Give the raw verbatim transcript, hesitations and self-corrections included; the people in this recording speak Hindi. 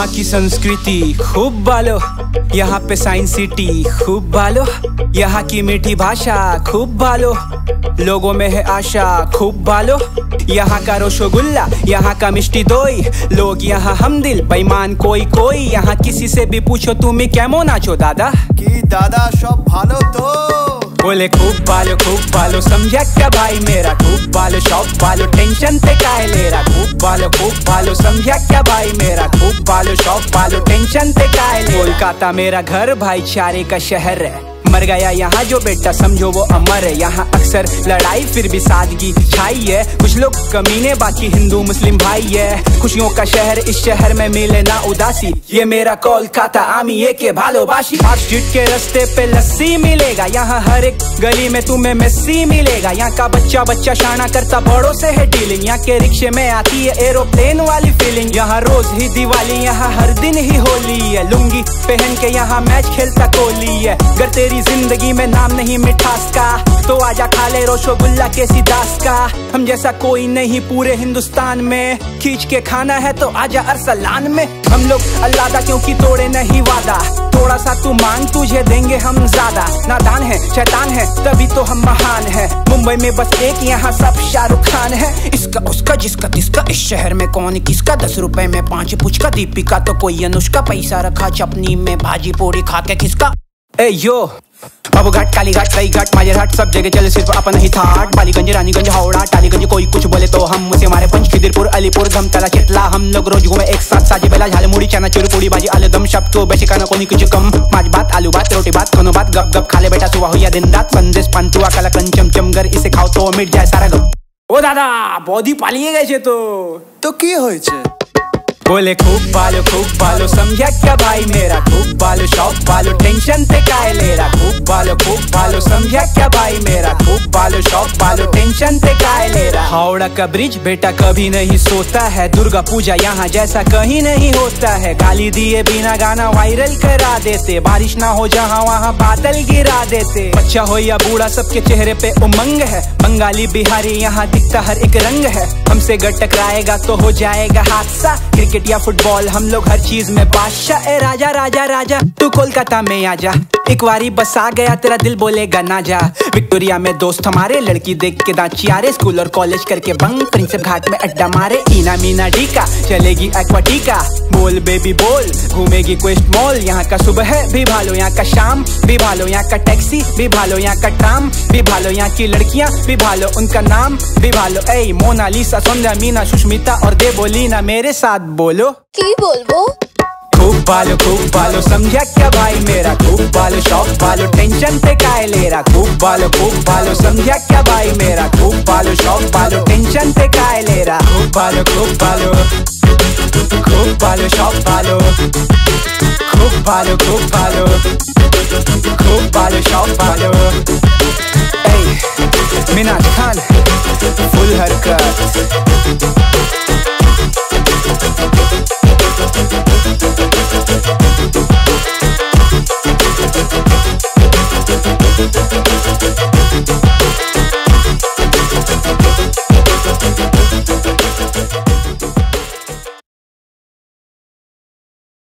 यहाँ की संस्कृति खूब भालो, यहाँ पे साइंस सिटी खूब भालो, यहाँ की मीठी भाषा खूब भालो, लोगों में है आशा खूब भालो, यहाँ का रसगुल्ला, यहाँ का मिष्टी दोई, लोग यहाँ हमदिल बेईमान कोई कोई, यहाँ किसी से भी पूछो तुम्हें कैमो नाचो दादा कि दादा सब भालो। तो बोले खूब भालो खूब भालो, समझा क्या भाई मेरा, खूब भालो शॉप भालो, टेंशन पे काहे ले रहा, खूब भालो खूब भालो, समझा क्या भाई मेरा, खूब भालो शॉप भालो, टेंशन पे काहे ले रहा। कोलकाता मेरा घर भाईचारे का शहर है, मर गया यहाँ जो बेटा समझो वो अमर है, यहाँ अक्सर लड़ाई फिर भी सादगी छाई है, कुछ लोग कमीने बाकी हिंदू मुस्लिम भाई है, खुशियों का शहर इस शहर में मिले ना उदासी, ये मेरा कोलकाता आमी एके भालोबासी। आप स्ट्रीट के रस्ते पे लस्सी मिलेगा, यहाँ हर एक गली में तुम्हें मेस्सी मिलेगा, यहाँ का बच्चा बच्चा शाना करता बड़ों से है डीलिंग, यहाँ के रिक्शे में आती है एरोप्लेन वाली फीलिंग, यहाँ रोज ही दिवाली, यहाँ हर दिन ही होली है, लुंगी पहन के यहाँ मैच खेलता कोहली है, घर तेरी जिंदगी में नाम नहीं मिठास का, तो आजा खा ले रसगुल्ला केसी दास का, हम जैसा कोई नहीं पूरे हिंदुस्तान में, खींच के खाना है तो आजा अरसलान में, हम लोग अल्लादा क्योंकि तोड़े नहीं वादा, थोड़ा सा तू मांग तुझे देंगे हम ज्यादा, नादान है शैतान है तभी तो हम महान है, मुंबई में बस एक यहाँ सब शाहरुख खान है, इसका उसका जिसका तिसका, इस शहर में कौन किसका, दस रुपए में पाँच पुचका, दीपिका तो कोई अनुष्का, पैसा रखा चपनी में, भाजी पूरी खा के खिसका। ए यो बाबू घाट काली घाट कई घाट माजर घाट, सब जगह चले सिर्फ अपन ही थाट, बालीगंज रानीगंज हावड़ा टालीगंज, कोई कुछ बोले तो हम उसे मारे पंच, खिदिरपुर अलीपुर धमतला चितला, हम लोग रोज घूमे एक साथ, साजी बेला झालमुड़ी चनाचूर पूरी भाजी आलूदम, शब्द तो बेचे खाना कोनी कुछ कम, माज बात आलू बात रोटी बात कनो बात, गप गप खा ले बेटा सुबह हो या दिन रात, संदेश पांतुआ कलाकंद चमचम, घर इसे खाओ तो मिट जाए सारा गप। ओ दादा बौदी पालिए गए छे तो तो की होय छे। बोले खूब भालो खूब भालो, समझा क्या भाई मेरा, खूब भालो शॉप भालो, टेंशन पे काहे ले रहा, खूब भालो खूब भालो, समझा क्या भाई मेरा, खूब भालो शॉप भालो, टेंशन पे काहे ले रहा। हावड़ा का ब्रिज बेटा कभी नहीं सोता है, दुर्गा पूजा यहाँ जैसा कहीं नहीं होता है, गाली दिए बिना गाना वायरल करा देते, बारिश ना हो जहाँ वहाँ बादल गिरा देते, बच्चा हो या बूढ़ा सबके चेहरे पे उमंग है, बंगाली बिहारी यहाँ दिखता हर एक रंग है, हमसे गट टकराएगा तो हो जाएगा हादसा, क्रिकेट या फुटबॉल हम लोग हर चीज में बादशाह, ए राजा राजा राजा तू कोलकाता में आजा, एक बारी बस आ गया तेरा दिल बोलेगा ना जा, विक्टोरिया में दोस्त हमारे, लड़की देख के दांत चियारे, स्कूल और कॉलेज करके बंग, प्रिंसेप घाट में अड्डा मारे, इना मीना डीका चलेगी एक्वाटिका, बोल बेबी बोल घूमेगी क्वेस्ट मॉल, यहाँ का सुबह भी भालो, यहाँ का शाम भी भालो, यहाँ का टैक्सी भी भालो, यहाँ का ट्राम भी भालो, यहाँ की लड़कियाँ भी भालो, उनका नाम भी भालो, ए मोनालिसा संध्या मीना सुष्मिता और देवोलीना, मेरे साथ बोलो की बोलबो। खूब भालो खूब भालो, समझा क्या भाई मेरा, खूब भालो शॉप भालो, टेंशन पे काहे ले रहा, खूब भालो खूब भालो, समझा क्या भाई मेरा, खूब भालो शॉप भालो, टेंशन पे काहे ले रहा, खूब भालो खूब भालो, खूब भालो शॉप भालो, खूब भालो खूब भालो, खूब भालो शॉप भालो, ए मीना खान फुल हरकत।